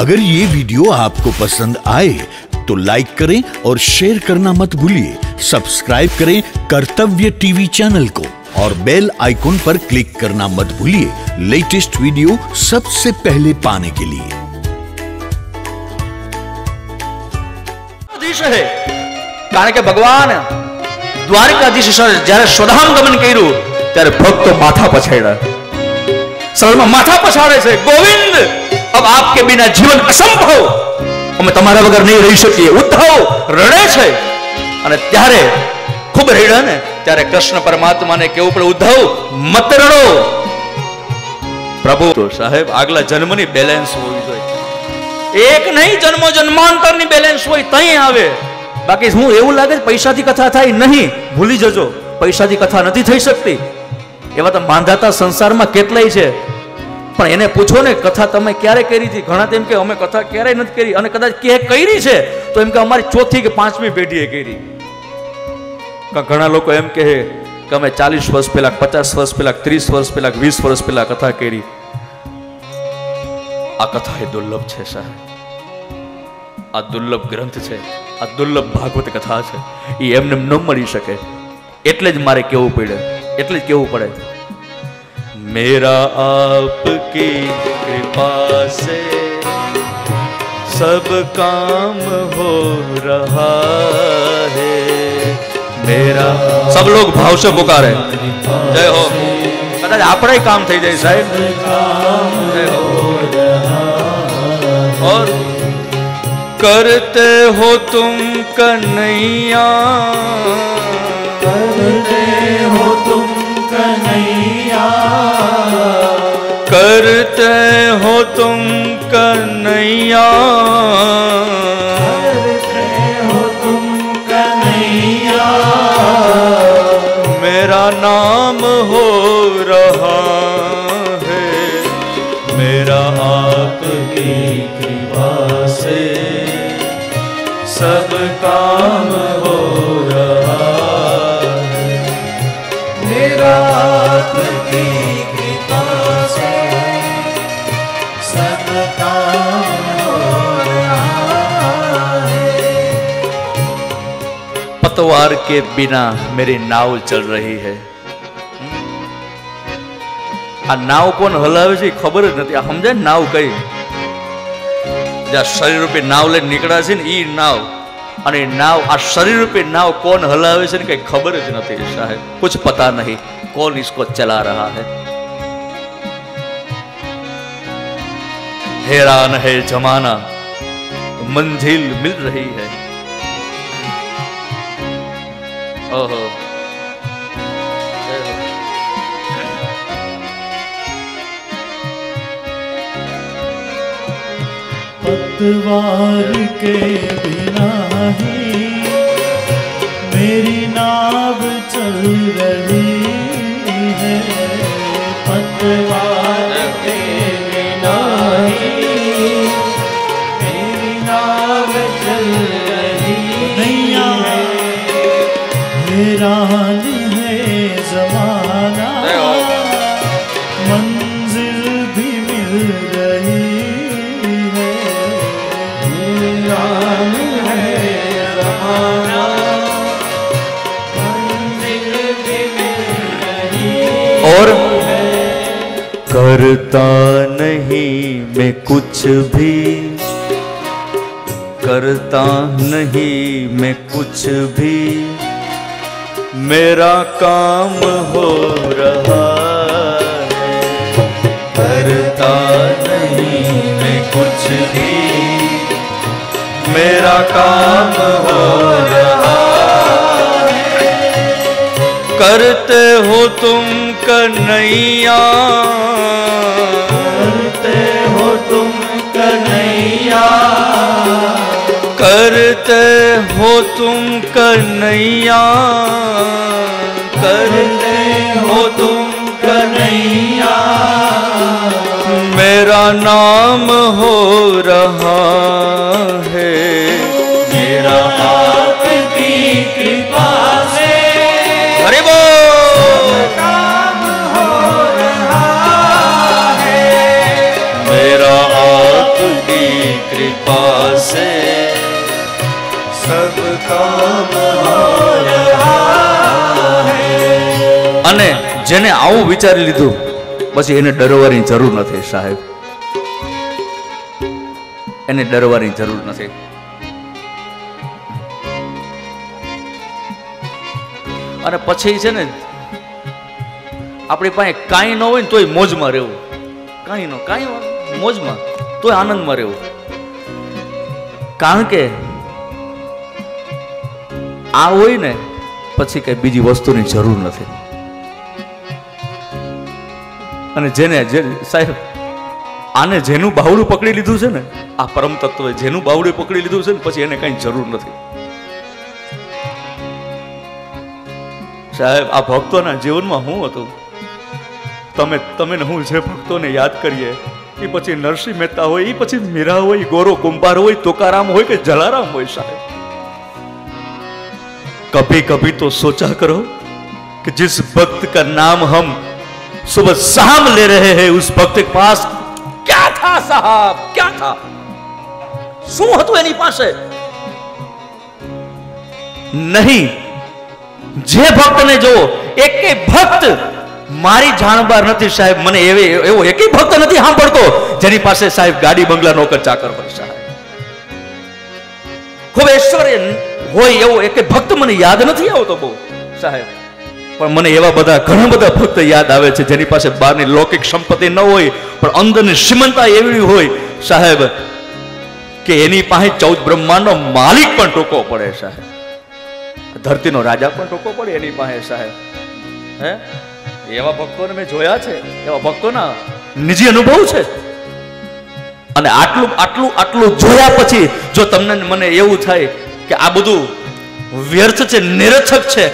अगर ये वीडियो आपको पसंद आए तो लाइक करें और शेयर करना मत भूलिए। सब्सक्राइब करें कर्तव्य टीवी चैनल को और बेल आइकॉन पर क्लिक करना मत भूलिए लेटेस्ट वीडियो सबसे पहले पाने के लिए। है कारण के भगवान द्वारकाधीश जब स्वधाम गमन करू तरह भक्त माथा पछाड़ा सर्व माथा पछाड़े से गोविंद अब आपके बिना जीवन असंभव અમે તમારા વગર નહીં રહી શકીએ। ઉદ્ધવ રડે છે અને ત્યારે ખૂબ રડ્યા ને ત્યારે કૃષ્ણ પરમાત્માને કેવું પડે ઉદ્ધવ મત રડો પ્રભુ સાહેબ આગલા જન્મની બેલેન્સ હોવી જોઈએ। એક નહીં જન્મો જન્માંતરની બેલેન્સ હોય તઈ આવે। બાકી હું એવું લાગે પૈસાથી કથા થાય નહીં, ભૂલી જજો। પૈસાથી કથા નથી થઈ શકતી। એવા તો માંધાતા સંસારમાં કેટલાય છે। એને પૂછો ને કથા તમે ક્યારે કરી હતી? ઘણા તેમ કે અમે કથા ક્યારેય નથી કરી અને કદાચ કે કરી છે તો એમ કે અમારી ચોથી કે પાંચમી પેઢીએ કરી। ઘણા લોકો એમ કહે કે અમે 40 વર્ષ પહેલા, 50 વર્ષ પહેલા, 30 વર્ષ પહેલા, 20 વર્ષ પહેલા કથા કરી। આ કથા એ દુર્લભ છે સાહેબ। આ દુર્લભ ગ્રંથ છે, આ દુર્લભ ભાગવત કથા છે। એ એમને ન મળી શકે એટલે જ મારે કેવું પડે, એટલે જ કેવું પડે। मेरा आपकी कृपा से सब काम हो रहा है। मेरा सब लोग भाव से पुकारे जय हो। कदाच आपड़ा ही काम थी जाए साहेब। जय हो। और करते हो तुम कन्हैया, करते हो तुम कन्हैया, करते हो तुम कन्हैया, करते हो तुम कन्हैया, मेरा नाम हो रहा है। मेरा आपकी कृपा से सब काम हो रहा है। मेरा आपकी कृपा से सब काम हो रहा है। पतवार के बिना मेरी नाव चल रही है। आ नाव कौन हलावे छे खबर ज नथी। आ समझे नाव कई जा शरीर रूपी नाव ले निकळा छे ने ई नाव अने नाव आ शरीर रूपी नाव कौन हलावे छे ने कई खबर ज नथी साहेब। कुछ पता नहीं कौन इसको चला रहा है। हैरान है जमाना, मंजिल मिल रही है। ओहो पतवार के बिना ही मेरी नाव चल रही है। पतवार के बिना ही मेरी नाव चल रही नैया। हैरान है जमाना, मंजिल भी मिल रही है। हैरान है जमाना, मंजिल भी मिल रही। और करता नहीं मैं कुछ भी, करता नहीं मैं कुछ भी, मेरा काम हो रहा है। करता नहीं मैं कुछ भी, मेरा काम हो रहा है। करते हो तुम कन्हैया, करते हो तुम कन्हैया, करते हो तुम कन्हैया, करते हो तुम कन्हैया, मेरा नाम हो रहा है। मेरा आपकी कृपा से हरि बोल काम हो रहा है। मेरा आपकी कृपा से सब काम हो रहा है। अने जेने आवुं विचारी लीधुं पछी एने डरवानी जरूर नथी साहेब, एने डरवानी जरूर नथी। अने पछी छे ने अपनी पास कहीं न हो तो मौज में रहू, कहीं मौज में तो आनंद में रहू, कारण के आ होय ने पछी कई बीजी वस्तु की जरूर नहीं। अने जेने साहेब आने जेनु बावड़ू पकड़ी लीधु छे ने, आ परम तत्व जेनु बावड़ू पकड़ी लीधु छे ने पछी एने कई जरूर नहीं। साहेब आ भक्तों जीवन में हूँ हतुं, तमे तमे ने हूँ जे भक्तों ने याद करिए कि पछी नरसिंह मेहता हो, पछी मीरा हो, गोरो कुंभार हो, तुकाराम हो के जलाराम हो, साहेब कभी कभी तो सोचा करो कि जिस भक्त का नाम हम सुबह शाम ले रहे हैं उस भक्त के पास क्या था साहब, क्या था, शू हतुं एनी पासे। नहीं जे भक्त ने जो एके भक्त मारी जाणबार नथी साहेब, मने एवे एवो एके भक्त नथी सांभळतो जेनी पासे साहेब गाड़ी बंगला नौकर चाकर होय साहेब, खूब ऐश्वर्य होय एवो एके भक्त मने याद नथी आवतो बहु साहेब, पण मने एवा बधा घणा बधा भक्त याद आवे छे जेनी पासे बाहरनी लौकिक संपत्ति न होय पण अंदरनी श्रीमंता एवी होय साहेब के एनी पाहे 14 ब्रह्मांडनो मालिक पण टोको पड़े साहेब, धरती नो राजा पण टोको पड़े एनी पाहे साहेब। हैं एवा भक्तोने मैं जोया छे, एवा भक्तोना निजी अनुभव छे। अने आटलू आटलू आटलू जोया पछी जो तमने मने एवुं थाय के आ बधुं व्यर्थ छे, निरर्थक छे,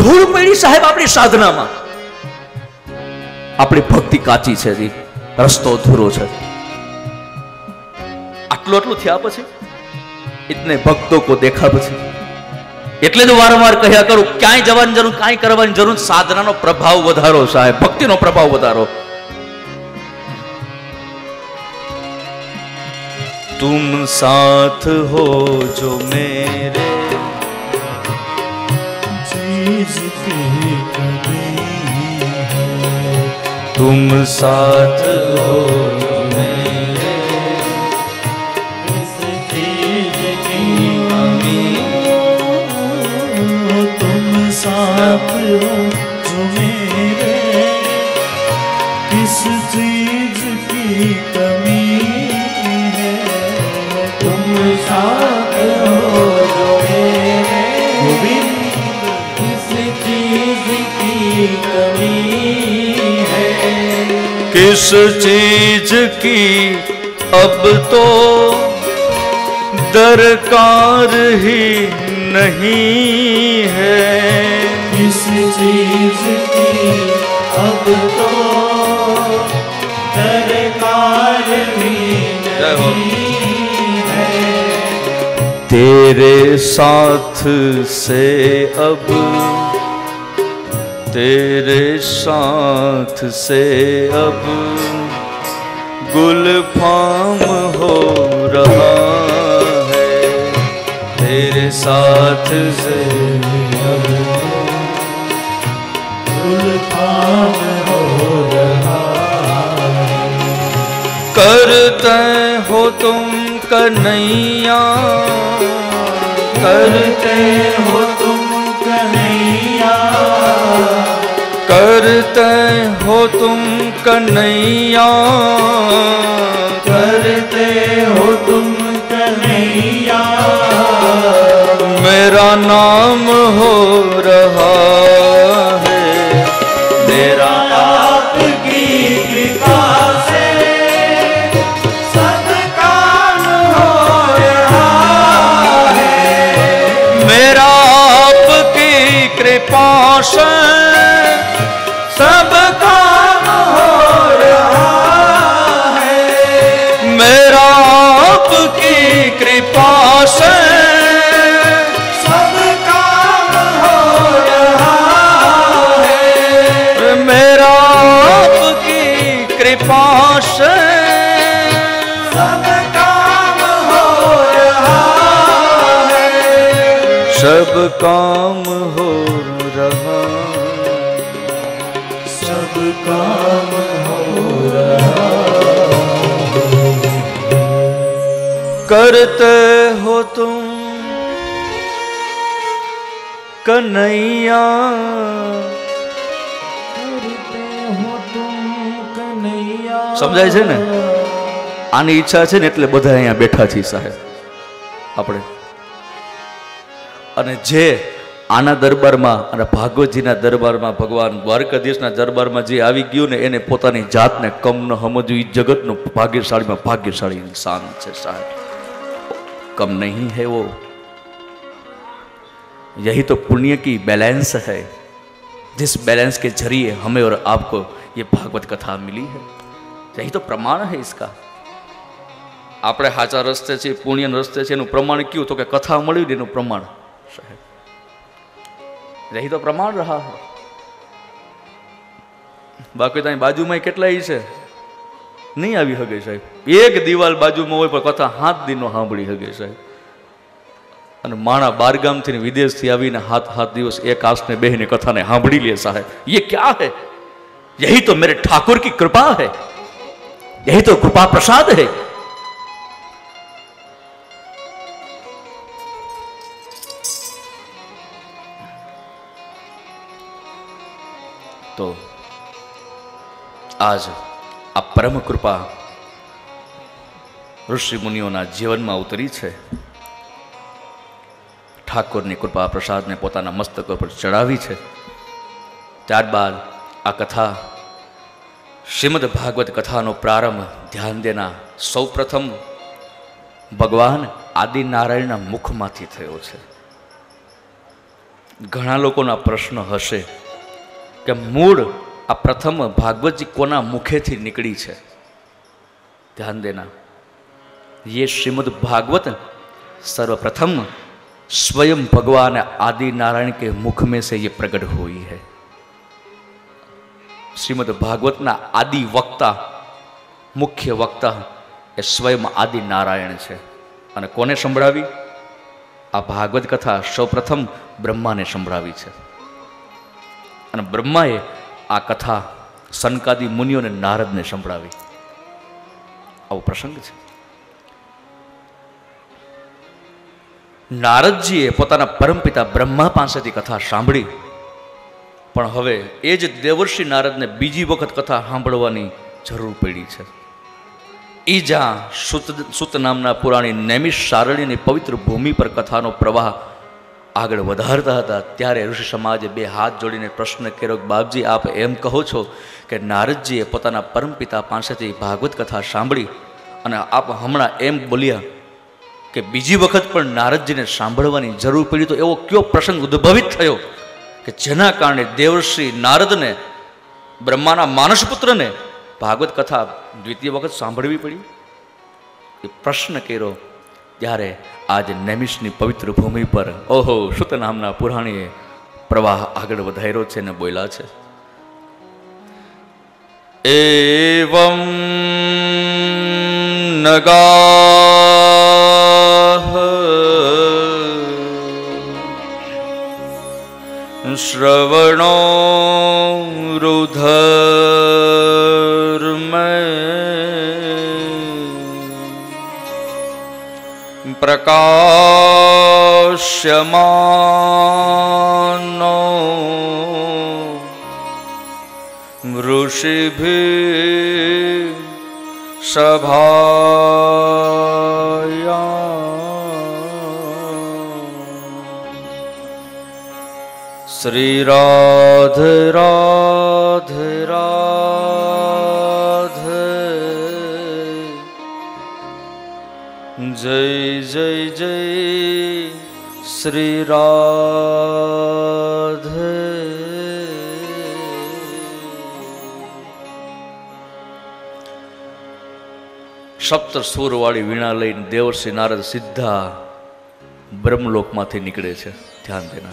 धूल पड़ी साहेब आपणी साधनामां, आपणी भक्ति काची छे जी, रस्तो अधूरो छे, आटलू आटलू थया पछी इतने भक्तों को देखा पछी एटले जो वारंवार कहया करू क्यांय जवानी जरूर, कांई करवानी जरूर, साधनानो प्रभाव वधारो साहेब, भक्तिनो प्रभाव वधारो। तुम साथ हो जो मेरे चीज की कमी है, तुम साथ हो जो मेरे इस चीज की कमी, साथ हो जो मेरे किस चीज की कमी है, तुम साथ हो जो मेरे किस चीज की कमी है, किस चीज की अब तो दरकार ही नहीं है, किस चीज की अब तो दरकार ही नहीं है, तेरे साथ से अब, तेरे साथ से अब गुलफाम हो रहा, तेरे साथ से अब गुलफाम हो रहा, करते हो तुम कन्हैया, करते हो तुम कन्हैया, करते हो तुम कन्हैया, करते हो तुम कन्हैया, मेरा नाम हो रहा है, मेरा आपकी कृपा से सब काम हो रहा है, मेरा आपकी कृपा से सब काम हो रहा है, सब काम हो रहा, सब काम हो रहा, करते हो तुम कन्हैया, करते हो तुम कन्हैया। समझाय छे ने? आनी इच्छा छे ने एटले बधा अहींया बेठा छी साहेब आपणे। अने जे आना दरबार में, भागवतजी दरबार में, भगवान द्वारकाधीश दरबार में जे आवी गयो ने एने पोतानी जात ने कम न समझू, जगत नो भाग्यशाली में भाग्यशाली इंसान छे साहब, कम नहीं है वो। यही तो पुण्य की बैलेंस है, जिस बैलेंस के जरिए हमें और आपको ये भागवत कथा मिली है, यही तो प्रमाण है इसका। आपणे हाचा रस्ते छे, पुण्य रस्ते छे, एनु प्रमाण क्यों तो के कथा मळी ने एनु प्रमाण साहेब, यही तो प्रमाण रहा है। बाकी तो बाजू में केटला ही छे नहीं आवी हगे साहेब, एक दीवाल बाजू में होय पर कथा हाथ दिनो सांभळी हगे साहेब। अने माणा बारगाम थी विदेश थी आवीने हाथ हाथ दिवस एक आस ने बेहीने कथा ने सांभळी ले साहेब, ये क्या है? यही तो मेरे ठाकुर की कृपा है, यही तो कृपा प्रसाद है। तो आज आ परम कृपा ऋषि मुनिओना जीवन में उतरी है। ठाकुर ने कृपा प्रसाद ने पोताना मस्तक पर चढ़ावी है। त्यारबाद आ कथा श्रीमद भागवत कथा नो प्रारंभ ध्यान देना सौ प्रथम भगवान आदिनारायण मुख में थयो छे। घणा लोकोना प्रश्न हशे के मूळ आ प्रथम भागवत जी कोना मुखे थी निकळी छे। ध्यान देना ये श्रीमद भागवत सर्वप्रथम स्वयं भगवान आदि नारायण के मुख में से ये प्रकट हुई है। श्रीमद् भागवत ना आदि वक्ता, मुख्य वक्ता ए स्वयं आदि नारायण है। अने कोने संभळावी आ भागवत कथा? सौ प्रथम ब्रह्मा ने संभळावी है। अने ब्रह्माए आ कथा सनकादि मुनिओ ने नारद ने संभळावी। आवो प्रसंग है। नारद जीए पोताना परमपिता ब्रह्मा पासेथी कथा सांभळी, पण हवे ए ज देवर्षि नारद ने बीजी वखत कथा सांभळवानी जरूर पड़ी है। ई जहाँ सुत नामना पुराणी नैमिष सारळीनी पवित्र भूमि पर कथानो प्रवाह आगळ वधारता हता, त्यारे ऋषि समाजे बे हाथ जोड़ीने प्रश्न कर्यो के बापजी आप एम कहो छो के नारदजीए पोताना परमपिता पासेथी भागवत कथा सांभळी अने आप हमणां एम बोल्या के बीजी वखत पण नारदजी ने सांभळवानी जरूर पड़ी, तो एवो क्यों प्रसंग उद्भवित थयो के जेना कारणे देवर्षि नारद ने ब्रह्माना मानसपुत्र ने भागवत कथा द्वितीय वखत सांभळवी पड़ी? ए प्रश्न कर्यो त्यारे आज नैमिषनी पवित्र भूमि पर ओहो सुत नामना पुराणीए प्रवाह आगळ वधार्यो छे ने बोल्या छे। एवं नगाः श्रवणो रुधर्मः प्रकाश्यमानो ऋषिभिः सभाया। श्री राधे राधे राधे, जय जय जय श्री राधे। सप्त सूर वाली वीणा लईने देवर्षि नारद सीधा ब्रह्मलोक मांथी निकळे छे। ध्यान देना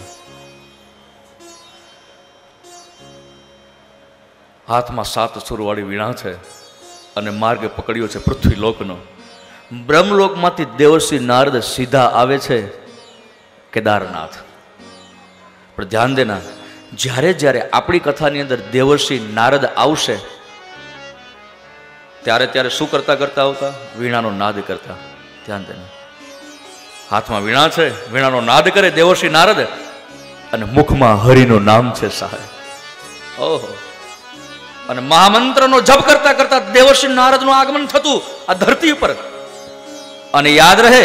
हाथ में सात सूर वाली वीणा छे अने मार्ग पकड़ियो छे पृथ्वीलोकनो। ब्रह्मलोक मांथी देवर्षि नारद सीधा आवे छे केदारनाथ। पर ध्यान देना, જ્યારે જ્યારે આપણી કથાની અંદર દેવર્ષિ નારદ આવશે ત્યારે ત્યારે શું કરતા કરતા આવતા? વીણાનો નાદ કરતા। ધ્યાન દેના, હાથમાં વીણા છે, વીણાનો નાદ કરે દેવર્ષિ નારદ, અને મુખમાં હરિનું નામ છે સાહેબ। ઓહો, અને મહામંત્રનો જપ કરતા કરતા દેવર્ષિ નારદનું આગમન થતું આ ધરતી ઉપર। અને याद रहे,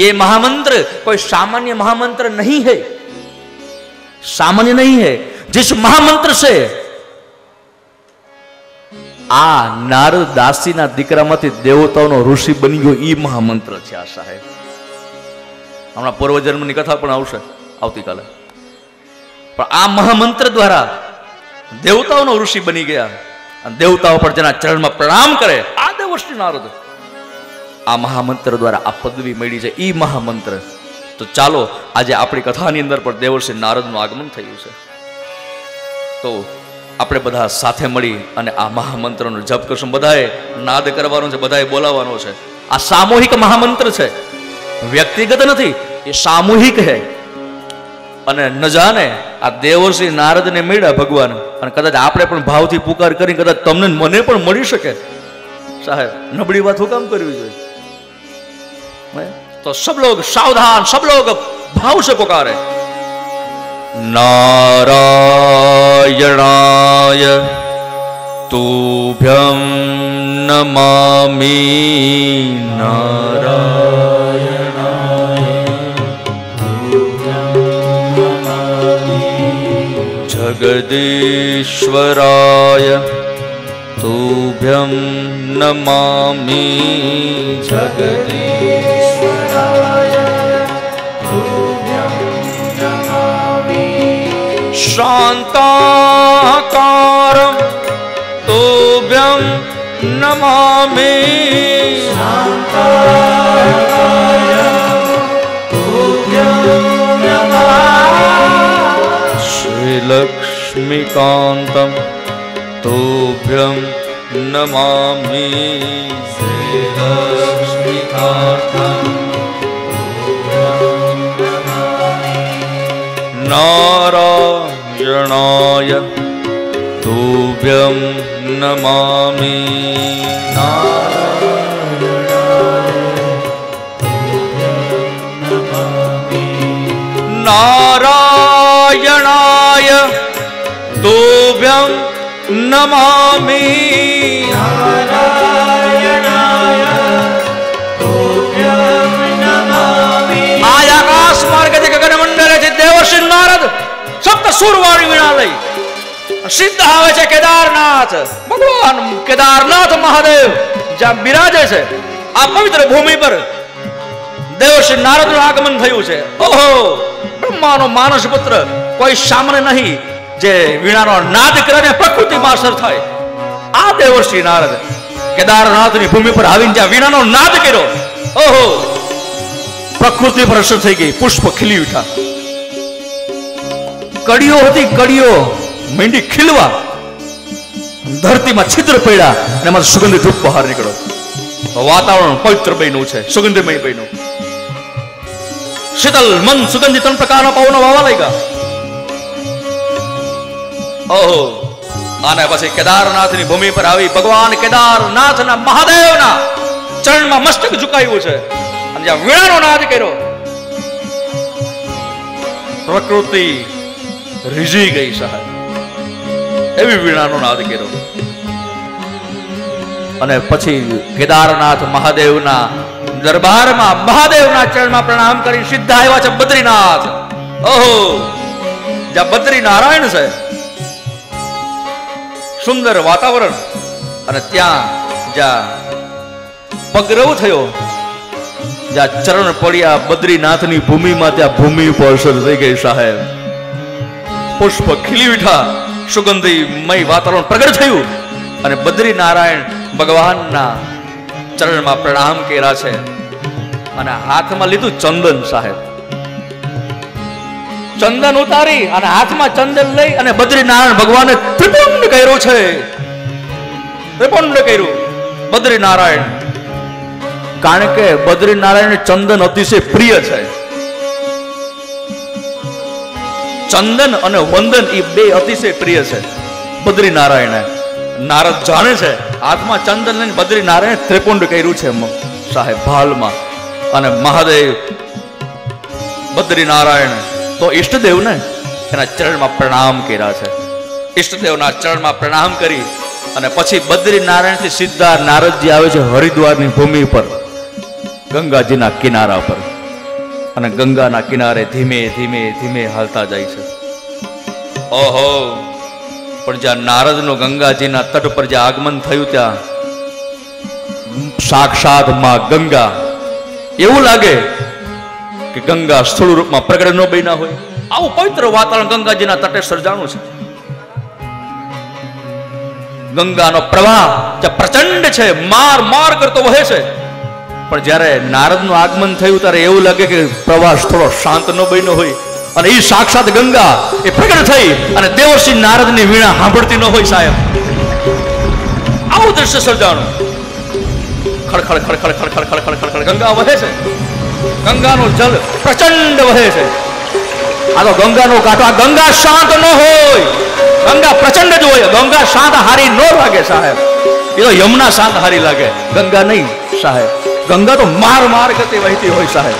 ये महामंत्र कोई सामान्य महामंत्र नहीं है, सामान्य नहीं है। जिस महामंत्र से आ नारद दासी ना दीकरामांथी देवताओनो ऋषि बनी गयो ई महामंत्र छे। आशा है हमणा पूर्वजन्मनी कथा पण आवशे आवती काले। पण आ महामंत्र द्वारा देवताओनो ऋषि बनी गया अने देवताओ पर जेना चरणमां प्रणाम करे आ देवर्षि नारद। आ महामंत्र द्वारा आ पदवी मळी छे ई महामंत्र। तो चालो आज आपणी कथानी अंदर पर देवर्षि नारदनुं आगमन थयुं छे, तो આપણે બધા સાથે મળી અને આ મહામંત્રનો જપ કરશું। બધાએ નાદ કરવાનો છે, બધાએ બોલાવવાનો છે। આ સામૂહિક મહામંત્ર છે, વ્યક્તિગત નથી, એ સામૂહિક છે। અને ન જાણે આ દેવર્ષિ નારદને મળ્યા ભગવાન, અને કદાચ આપણે પણ ભાવથી પુકાર કરી, કદાચ તમને મને પણ મળી શકે સાહેબ। નબળી વાત હું કામ કરવી જોઈએ? તો સબ લોગ સાવધાન, સબ લોગ ભાવ સે પુકારે। नारायणाय तुभ्यं नमामि नारायणाय तुभ्यं नमामि जगदीश्वराय तुभ्यं नमामि जगदीश्वराय शांताकारं तुभ्यं नमामि श्रीलक्ष्मीकांतं तुभ्यं नमामि नारायण नारायणाय तुभ्यं नमामि नारायणाय तुभ्यं नमामि नारायणाय तुभ्यं नमामि। आज आकाश मार्ग के गगनमंडल से देवर्षि नारद सूरवाणी वीणा लई सिद्ध आवे छे केदारनाथ। भगवान केदारनाथ महादेव ज्या विराजे छे आ पवित्र भूमि पर देवर्षि नारदનું આગમન થયું છે। ઓહો, બ્રહ્માનો માનસ પુત્ર કોઈ સામાન્ય નહીં, જે વીણાનો નાદ કરીને પ્રકૃતિમાં અસર થાય। આ દેવર્ષિ નારદ કેદારનાથની ભૂમિ પર આવીને જ્યાં વીણાનો નાદ કર્યો, ઓહો, પ્રકૃતિ પર અસર થઈ ગઈ, પુષ્પ ખીલી ઉઠ્યા। कड़ियों होती कड़ियों मेंढी खिलवा, धरती में छिद्र पड़ा, ने मां सुगंधित धूप बहार निकलो। वातावरण पवित्र बन्यु छे, सुगंधमय बन्यु। शीतल मन सुगंधित तन प्रकारना पवनो वावा लाग्या। ओहो, आने पाछी केदारनाथनी भूमि पर आवी भगवान केदारनाथना महादेवना चरणमां मस्तक झुकाव्યું છે, અને જ્યાં વીણાનો નાદ કર્યો प्रकृति रिझी गई साहब। एवी वीणानो नाद कर्यो, अने पछी केदारनाथ महादेवना दरबारमां महादेवना चरणमां प्रणाम करी सीधा आव्या छे बद्रीनाथ। ओहो, ज्या बद्रीनारायण छे, सुंदर वातावरण, अने त्यां ज्या पगरव थयो, ज्या चरण पड्या बद्रीनाथनी भूमिमां, त्या भूमि पर असर थई गई साहेब। पुष्प खिली उठा, सुगंधीमय वातावरण प्रगट थयुं, अने बद्रीनारायण भगवानना चरणमां प्रणाम कर्या छे, अने हाथमां लीधुं चंदन साहेब। चंदन उतारी अने हाथमां चंदन लई अने बद्रीनारायण भगवाने त्रिपुंड कर्यो छे, त्रिपुंड कर्यो बद्रीनारायण। कारण के बद्रीनारायण चंदन अतिशय प्रिय छे। चंदन और वंदन ये बे अतिशय प्रिय है बद्रीनारायण। नारद जाने से हाथ में चंदन लई बद्रीनारायण त्रिपुंड कर्यु छे साहेब भाल में। अने महादेव बद्रीनारायण तो इष्टदेव ने एना चरण में प्रणाम कर्या छे। इष्टदेवना चरण में प्रणाम करी अने पछी बद्रीनारायण थी सीधा नारद जी आवे छे हरिद्वार नी भूमि पर गंगा जी ना किनारा पर। अने गंगा ना किनारे धीमे धीमे धीमे हालता जाय छे। ओहो पण ज्यां नारद नो गंगा जी ना तट पर ज्यां आगमन थयुं त्यां साक्षात मां गंगा एवं लगे कि गंगा स्थूल रूप में प्रकट न बनी होय। आवुं पवित्र वातावरण गंगा जी ना तटे सर्जाणुं छे। गंगा नो प्रवाह जे प्रचंड छे मार मार करतो वहे छे। पण ज्यारे नारद नु आगमन थयुं त्यारे एवं लगे कि प्रवाह थोड़ो शांत न बन्यो होय अने ई साक्षात गंगा ए प्रकट थई अने देवर्षि नारद नी वीणा सांभळती न होय साहेब। आवुं दृश्य सर्जाणुं। खड़ खड़ खड़ खड़ खड़ खड़ खड़ खड़ खड़ खड़ गंगा वहे छे। गंगा नो जल प्रचंड वहे छे। आ तो गंगा नो कांठो आ गंगा शांत न होय। गंगा प्रचंड ज होय। गंगा शांत हारी नो लागे साहेब। ये तो यमुना शांत हारी लागे गंगा नहीं साहेब। गंगा तो मार मार करती वहती होय साहेब।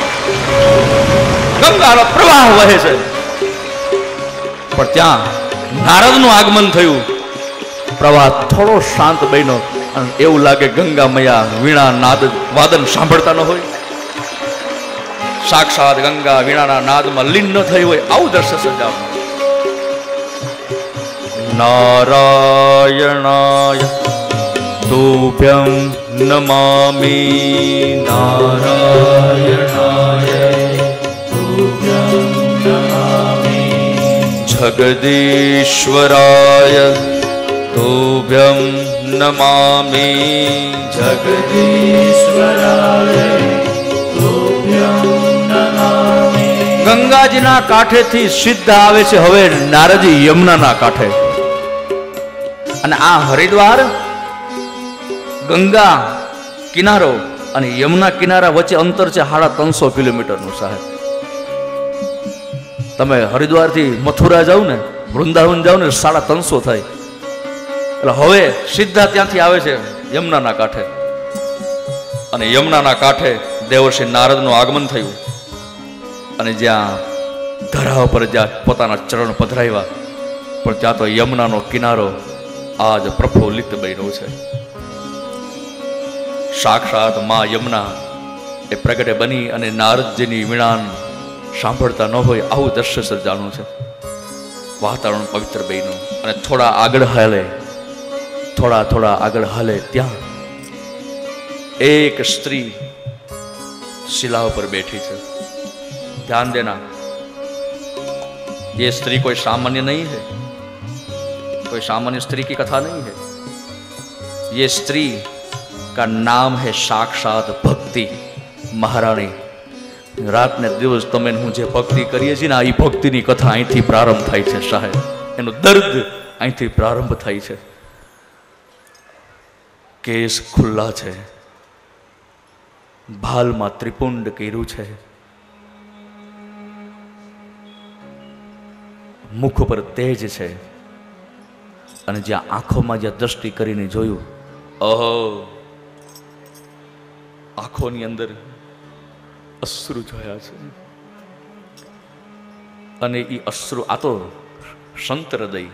गंगा नो प्रवाह वहे छे। पर त्या नारद नु आगमन थयुं प्रवाह थोड़ो शांत बन्यो। एवं लगे गंगा मैया वीणा नाद वादन सांभळता न होय। साक्षात गंगा वीणा नाद में लीन न थई होय। आवुं दर्श सजावो। नारायणाय तुभ्यं नमामि। नारायणाय तुभ्यं नमामि। जगदीश्वराय तुभ्यं नमामि। जगदीश्वराय तुभ्यं नमामि। गंगा जी ना काठे थी सीधा आवे छे हवे नारद जी यमुना ना काठे। अने आ हरिद्वार गंगा किनारो अने यमुना किनारा वच्चे अंतर छे 350 किलोमीटर नुं साहेब। तमे हरिद्वार थी मथुरा जाओ ने वृंदावन जाओ ने 350 थाय। हवे सीधा त्यांथी आवे छे यमुना ना काठे। अने यमुना ना काठे देवर्षि नारद नु आगमन थयुं अने ज्यां धरा पर ज्यां पोताना चरण पधराव्या। पण त्यां तो यमुना नो किनारो आज प्रफुल्लित बन्यो छे। साक्षात मां यमुना ए प्रगटे बनी अने नारदजीनी वीणा सांभळता न होय आवुं दृश्य सर्जाणुं छे। वातावरण पवित्र बन्युं अने थोड़ा आगळ हाले थोड़ा थोड़ा आगळ हाले त्यां एक स्त्री शिला पर बैठी है। ध्यान देना ये स्त्री कोई सामान्य नहीं है। कोई सामान्य स्त्री की कथा नहीं है। ये स्त्री का नाम है साक्षात भक्ति महाराणी। रात ने दिवस तमे हूँ जो भक्ति करीए छीए ने ई भक्तिनी कथा अहींथी प्रारंभ थाय छे साहेब। एनो दर्द अहींथी प्रारंभ थाय छे। केस खुला है भाल में त्रिपुंड कर्यु है। मुख पर तेज है अने ज्या आँखों में ज्या दृष्टि करीने जोयु अहो आँखों नी अंदर अश्रु जोया छे। अने ई अश्रु आ तो संत हृदय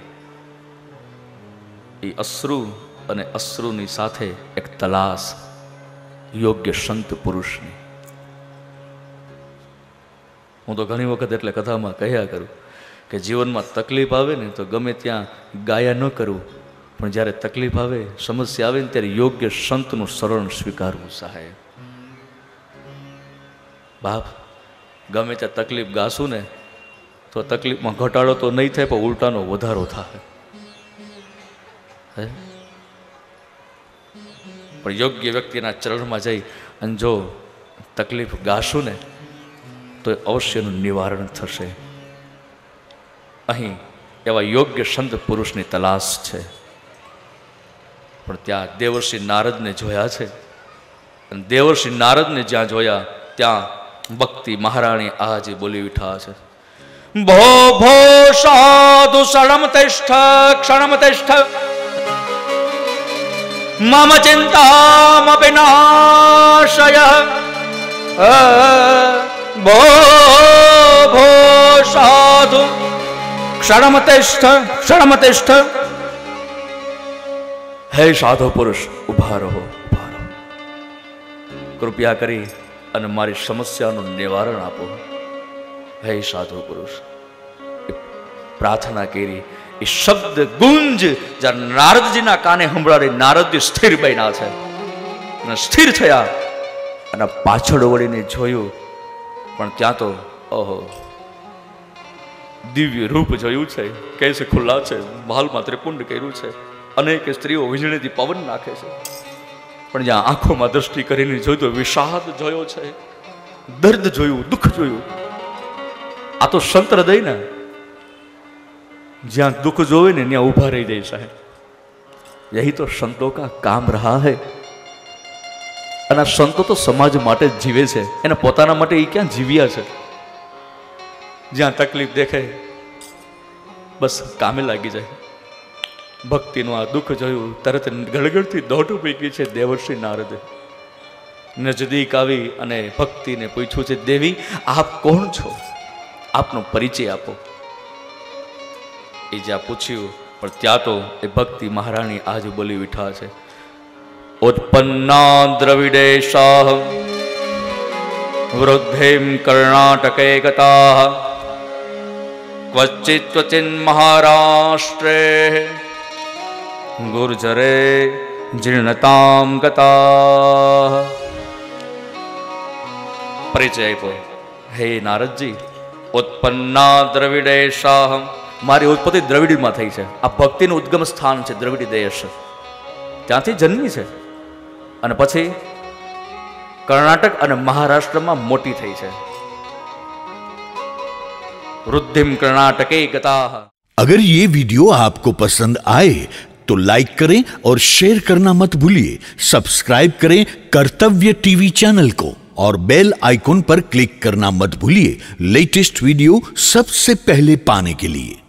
ई अश्रु अने अश्रुनी साथे एक तलाश योग्य संत पुरुषनी। हूँ तो घनी वखत एटले कथा में कहया करूँ कि जीवन में तकलीफ आवे ने तो गमे त्यां गाया न करूँ पण ज्यारे तकलीफ आवे समस्या आवे ने त्यारे योग्य संतनु शरण स्वीकारवुं साहेब। बाप गमे त्यां तकलीफ गाशुं ने तो तकलीफ में घटाड़ो तो नहीं थाय पण उल्टानो वधारो थाय है। पर योग्य व्यक्तिना चरण में जाई अने जो तकलीफ गाशुं ने तो अवश्य निवारण थशे। अहीं एवा योग्य संत पुरुषनी तलाश छे। पण त्यां देवर्षि नारद ने जोया छे। देवर्षि नारद ने ज्यां जोया त्यां भक्ति महाराणी आज बोली उठा छे। भो भो साधु क्षणम तिष्ठ मम चिंतामपि नाशय। भो भो साधु क्षणम तिष्ठ। हे साधु पुरुष उभा रहो कृपया करी अने मारी समस्या नु निवारण आपो। हे साधु पुरुष प्रार्थना करी। शब्द गुंज जब नारद जी ना काने हंभराई नारद जी स्थिर बन्या छे अने स्थिर थया अने पाछळ वळीने जोयुं पण त्यां तो ओहो दिव्य रूप जोयुं छे। केस खुला छे बालमां त्रिपुंड कर्युं छे। अनेक स्त्रीओ वीजळीथी पवन नाखे छे पण ज्यां आंखोमां दृष्टि करीने जोई तो विषाद जोयो छे, दर्द जोयुं, दुःख जोयुं। आ तो संत हृदय ने ज्यां दुख जोवे ने त्यां उभा रही जाए साहेब। यही तो संतों का काम रहा है। अने संतो तो समाज माटे जीवे छे, एना पोताना माटे ई क्यां जीव्या छे। ज्यां तकलीफ देखे बस कामे लागी जाए। भक्ति नो आ दुख जोयुं तरत गड़गड़ती दौटू पीकी छे देवर्षि नारदे। नजदीक आवी अने भक्ति ने पूछ्यु छे, देवी आप कोण छो? आपनो परिचय आपो। ज्या पूछ्यु पर त्या तो ए भक्ति महाराणी आज बोली विठा छे। उत्पन्ना द्रविडे शाह वृद्धेम कर्णाटके गताः क्वचित् क्वचिन् महाराष्ट्रे गुर्जरे जीर्णतां गताः। परिचय पर हे नारद जी उत्पन्ना द्रविडे शाह मारी उत्पत्ति द्रविड़ी में थी है। आ भक्ति उद्गम स्थान है द्रविड़ी देश, त्या जन्मी है अने पछी कर्नाटक और महाराष्ट्र में मोटी थी है। रुद्धिम कर्नाटके गता। अगर ये वीडियो आपको पसंद आए तो लाइक करें और शेयर करना मत भूलिए। सब्सक्राइब करें कर्तव्य टीवी चैनल को और बेल आइकॉन पर क्लिक करना मत भूलिए लेटेस्ट वीडियो सबसे पहले पाने के लिए।